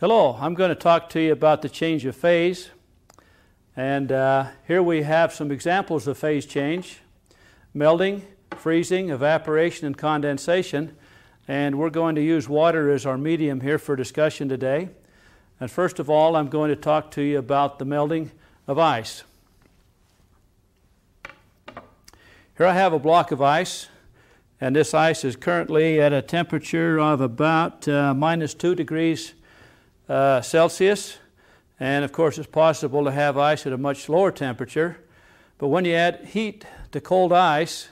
Hello, I'm going to talk to you about the change of phase, and here we have some examples of phase change: melting, freezing, evaporation, and condensation. And we're going to use water as our medium here for discussion today. And first of all, I'm going to talk to you about the melting of ice. Here I have a block of ice, and this ice is currently at a temperature of about minus 2 degrees Celsius, and of course it's possible to have ice at a much lower temperature, but when you add heat to cold ice,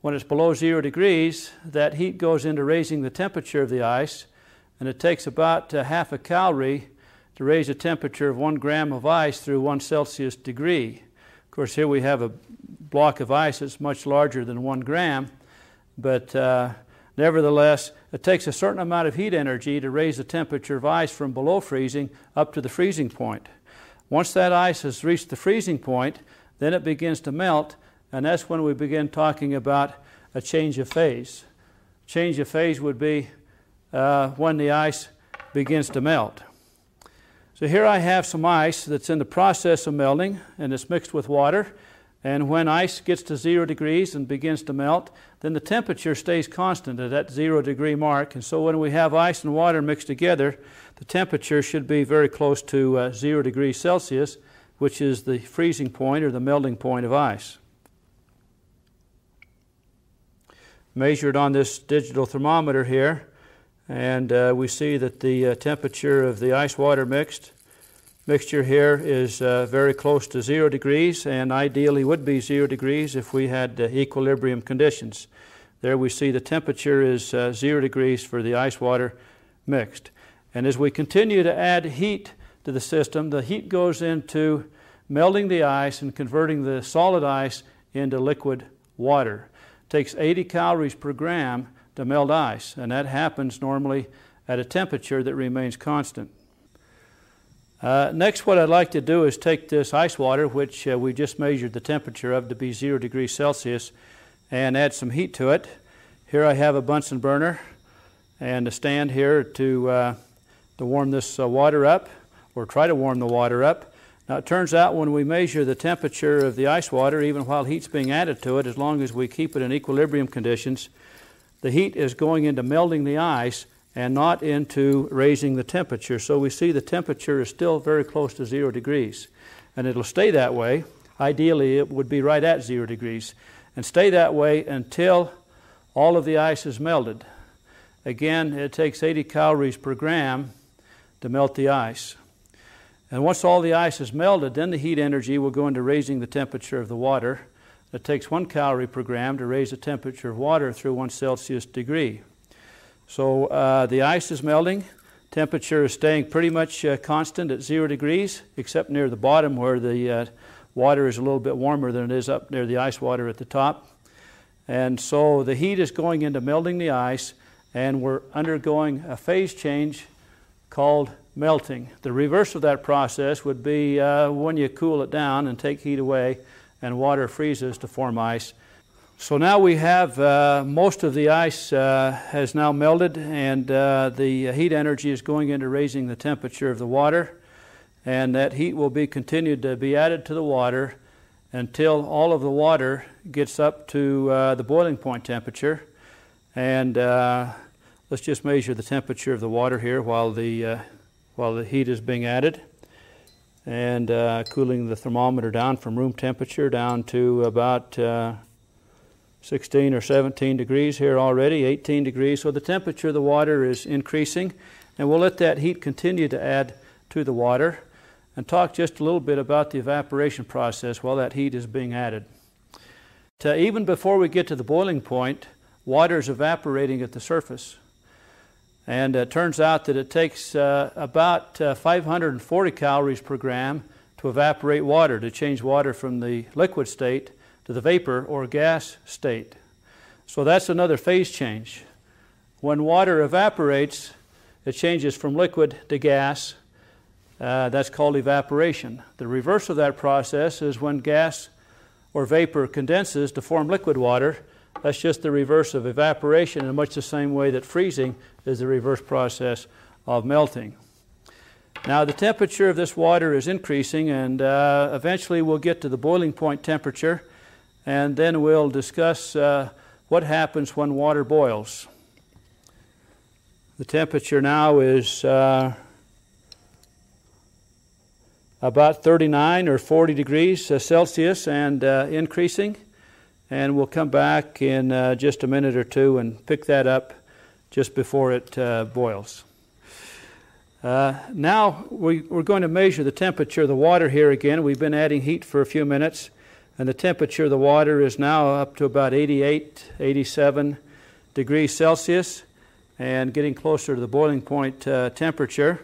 when it's below 0 degrees, that heat goes into raising the temperature of the ice, and it takes about half a calorie to raise the temperature of 1 gram of ice through 1 Celsius degree. Of course, here we have a block of ice that's much larger than 1 gram, but nevertheless, it takes a certain amount of heat energy to raise the temperature of ice from below freezing up to the freezing point. Once that ice has reached the freezing point, then it begins to melt, and that's when we begin talking about a change of phase. Change of phase would be when the ice begins to melt. So here I have some ice that's in the process of melting, and it's mixed with water. And when ice gets to 0 degrees and begins to melt, then the temperature stays constant at that 0 degree mark. And so when we have ice and water mixed together, the temperature should be very close to 0 degrees Celsius, which is the freezing point or the melting point of ice. Measured on this digital thermometer here, and we see that the temperature of the ice-water mixture here is very close to 0 degrees, and ideally would be 0 degrees if we had equilibrium conditions. There we see the temperature is 0 degrees for the ice-water mixed. And as we continue to add heat to the system, the heat goes into melting the ice and converting the solid ice into liquid water. It takes 80 calories per gram to melt ice, and that happens normally at a temperature that remains constant. Next, what I'd like to do is take this ice water, which we just measured the temperature of to be 0 degrees Celsius, and add some heat to it. Here I have a Bunsen burner and a stand here to warm this water up, or try to warm the water up. Now it turns out when we measure the temperature of the ice water, even while heat's being added to it, as long as we keep it in equilibrium conditions, the heat is going into melting the ice and not into raising the temperature. So we see the temperature is still very close to 0 degrees. And it'll stay that way. Ideally, it would be right at 0 degrees. And stay that way until all of the ice is melted. Again, it takes 80 calories per gram to melt the ice. And once all the ice is melted, then the heat energy will go into raising the temperature of the water. It takes 1 calorie per gram to raise the temperature of water through 1 Celsius degree. So the ice is melting, temperature is staying pretty much constant at 0 degrees, except near the bottom where the water is a little bit warmer than it is up near the ice water at the top. And so the heat is going into melting the ice, and we're undergoing a phase change called melting. The reverse of that process would be when you cool it down and take heat away and water freezes to form ice. So now we have most of the ice has now melted, and the heat energy is going into raising the temperature of the water, and that heat will be continued to be added to the water until all of the water gets up to the boiling point temperature. And let's just measure the temperature of the water here while the heat is being added, and cooling the thermometer down from room temperature down to about 16 or 17 degrees here already, 18 degrees. So the temperature of the water is increasing, and we'll let that heat continue to add to the water and talk just a little bit about the evaporation process while that heat is being added. Even before we get to the boiling point, water is evaporating at the surface. And it turns out that it takes about 540 calories per gram to evaporate water, to change water from the liquid state to the vapor or gas state. So that's another phase change. When water evaporates, it changes from liquid to gas. That's called evaporation. The reverse of that process is when gas or vapor condenses to form liquid water. That's just the reverse of evaporation, in much the same way that freezing is the reverse process of melting. Now the temperature of this water is increasing, and eventually we'll get to the boiling point temperature, and then we'll discuss what happens when water boils. The temperature now is about 39 or 40 degrees Celsius and increasing, and we'll come back in just a minute or two and pick that up just before it boils. Now we're going to measure the temperature of the water here again. We've been adding heat for a few minutes, and the temperature of the water is now up to about 88, 87 degrees Celsius and getting closer to the boiling point temperature.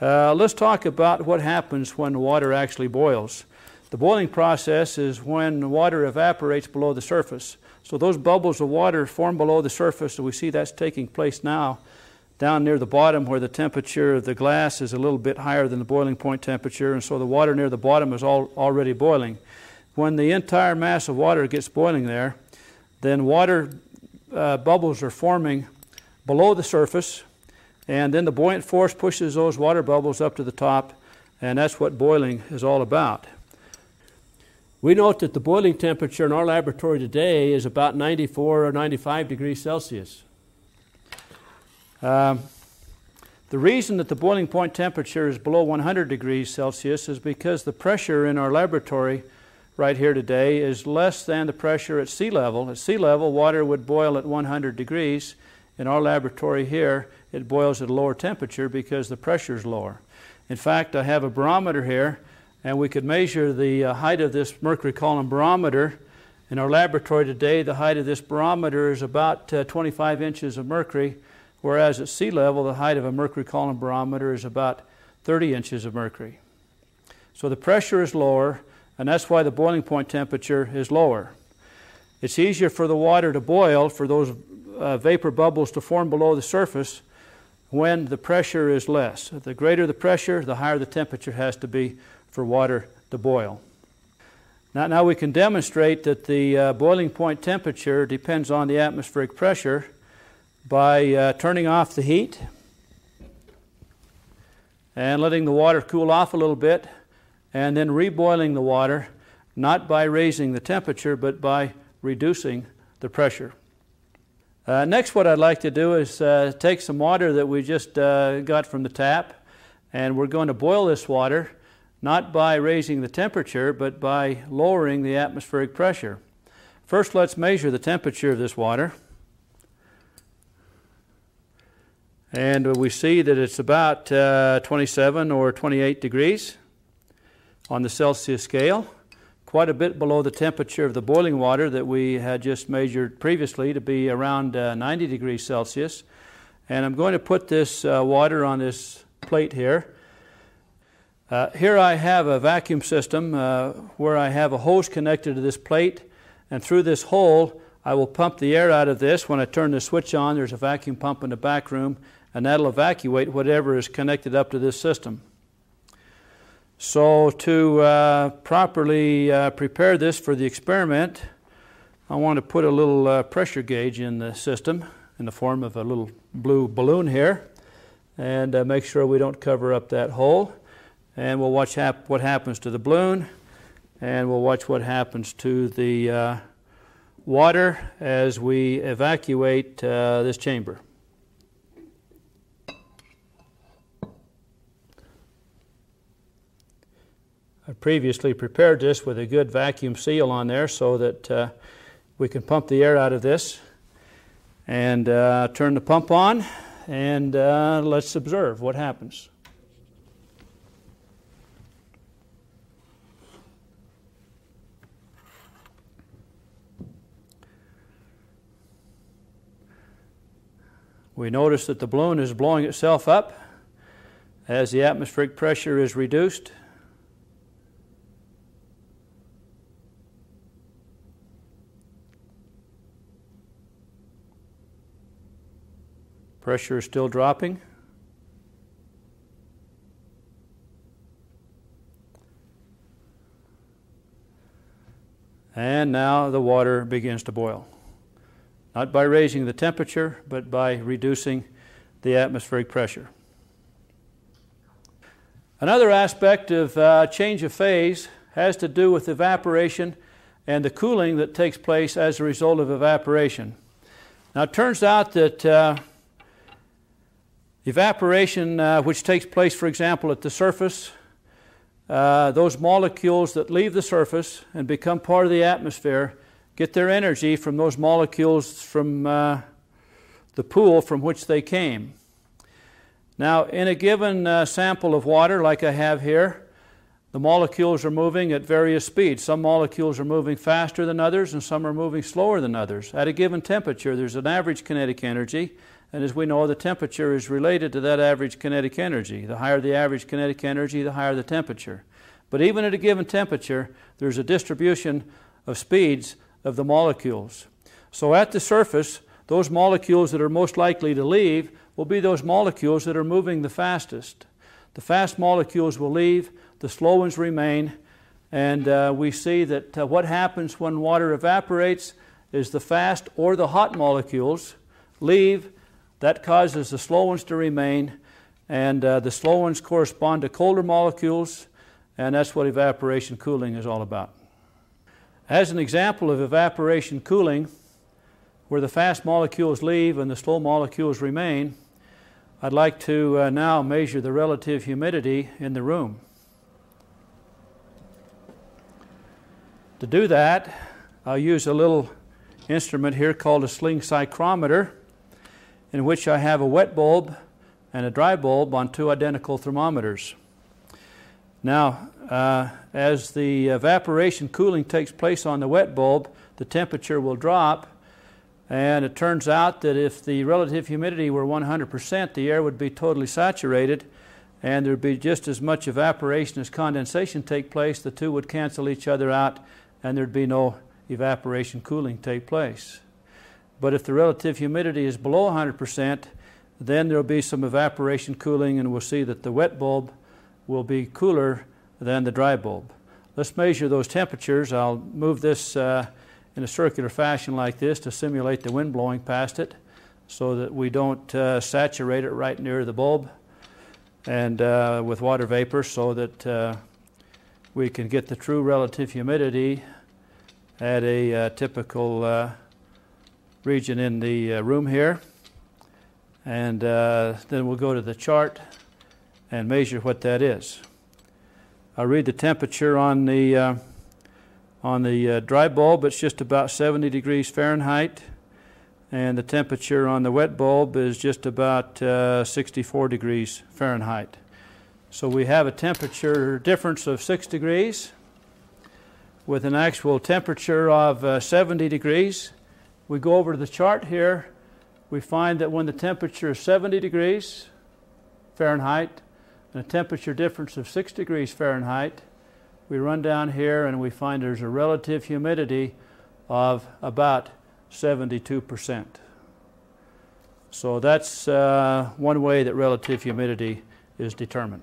Let's talk about what happens when water actually boils. The boiling process is when water evaporates below the surface. So those bubbles of water form below the surface, and we see that's taking place now down near the bottom, where the temperature of the glass is a little bit higher than the boiling point temperature, and so the water near the bottom is already boiling. When the entire mass of water gets boiling there, then water bubbles are forming below the surface, and then the buoyant force pushes those water bubbles up to the top, and that's what boiling is all about. We note that the boiling temperature in our laboratory today is about 94 or 95 degrees Celsius. The reason that the boiling point temperature is below 100 degrees Celsius is because the pressure in our laboratory right here today is less than the pressure at sea level. At sea level, water would boil at 100 degrees. In our laboratory here, it boils at a lower temperature because the pressure is lower. In fact, I have a barometer here, and we could measure the height of this mercury column barometer. In our laboratory today, the height of this barometer is about 25 inches of mercury, whereas at sea level, the height of a mercury column barometer is about 30 inches of mercury. So the pressure is lower, and that's why the boiling point temperature is lower. It's easier for the water to boil, for those vapor bubbles to form below the surface, when the pressure is less. The greater the pressure, the higher the temperature has to be for water to boil. Now we can demonstrate that the boiling point temperature depends on the atmospheric pressure by turning off the heat and letting the water cool off a little bit, and then reboiling the water, not by raising the temperature but by reducing the pressure. Next, what I'd like to do is take some water that we just got from the tap, and we're going to boil this water not by raising the temperature but by lowering the atmospheric pressure. First, let's measure the temperature of this water. And we see that it's about 27 or 28 degrees on the Celsius scale, quite a bit below the temperature of the boiling water that we had just measured previously to be around 90 degrees Celsius. And I'm going to put this water on this plate here. Here I have a vacuum system where I have a hose connected to this plate, and through this hole I will pump the air out of this. When I turn the switch on, there's a vacuum pump in the back room, and that'll evacuate whatever is connected up to this system. So to properly prepare this for the experiment, I want to put a little pressure gauge in the system in the form of a little blue balloon here, and make sure we don't cover up that hole. And we'll watch what happens to the balloon, and we'll watch what happens to the water as we evacuate this chamber. I previously prepared this with a good vacuum seal on there so that we can pump the air out of this, and turn the pump on, and let's observe what happens. We notice that the balloon is blowing itself up as the atmospheric pressure is reduced. Pressure is still dropping. And now the water begins to boil. Not by raising the temperature, but by reducing the atmospheric pressure. Another aspect of change of phase has to do with evaporation and the cooling that takes place as a result of evaporation. Now it turns out that evaporation which takes place, for example, at the surface, those molecules that leave the surface and become part of the atmosphere get their energy from those molecules from the pool from which they came. Now in a given sample of water like I have here, the molecules are moving at various speeds. Some molecules are moving faster than others and some are moving slower than others. At a given temperature there's an average kinetic energy, and as we know the temperature is related to that average kinetic energy. The higher the average kinetic energy, the higher the temperature. But even at a given temperature there's a distribution of speeds of the molecules. So at the surface those molecules that are most likely to leave will be those molecules that are moving the fastest. The fast molecules will leave, the slow ones remain, and we see that what happens when water evaporates is the fast or the hot molecules leave. That causes the slow ones to remain, and the slow ones correspond to colder molecules, and that's what evaporation cooling is all about. As an example of evaporation cooling, where the fast molecules leave and the slow molecules remain, I'd like to now measure the relative humidity in the room. To do that, I'll use a little instrument here called a sling psychrometer, in which I have a wet bulb and a dry bulb on two identical thermometers. Now, as the evaporation cooling takes place on the wet bulb, the temperature will drop, and it turns out that if the relative humidity were 100%, the air would be totally saturated and there would be just as much evaporation as condensation take place. The two would cancel each other out and there would be no evaporation cooling take place. But if the relative humidity is below 100%, then there will be some evaporation cooling, and we'll see that the wet bulb will be cooler than the dry bulb. Let's measure those temperatures. I'll move this in a circular fashion like this to simulate the wind blowing past it so that we don't saturate it right near the bulb and with water vapor, so that we can get the true relative humidity at a typical region in the room here, and then we'll go to the chart and measure what that is. I'll read the temperature on the dry bulb. It's just about 70 degrees Fahrenheit, and the temperature on the wet bulb is just about 64 degrees Fahrenheit. So we have a temperature difference of 6 degrees with an actual temperature of 70 degrees. We go over to the chart here, we find that when the temperature is 70 degrees Fahrenheit and a temperature difference of 6 degrees Fahrenheit, we run down here and we find there's a relative humidity of about 72%. So that's one way that relative humidity is determined.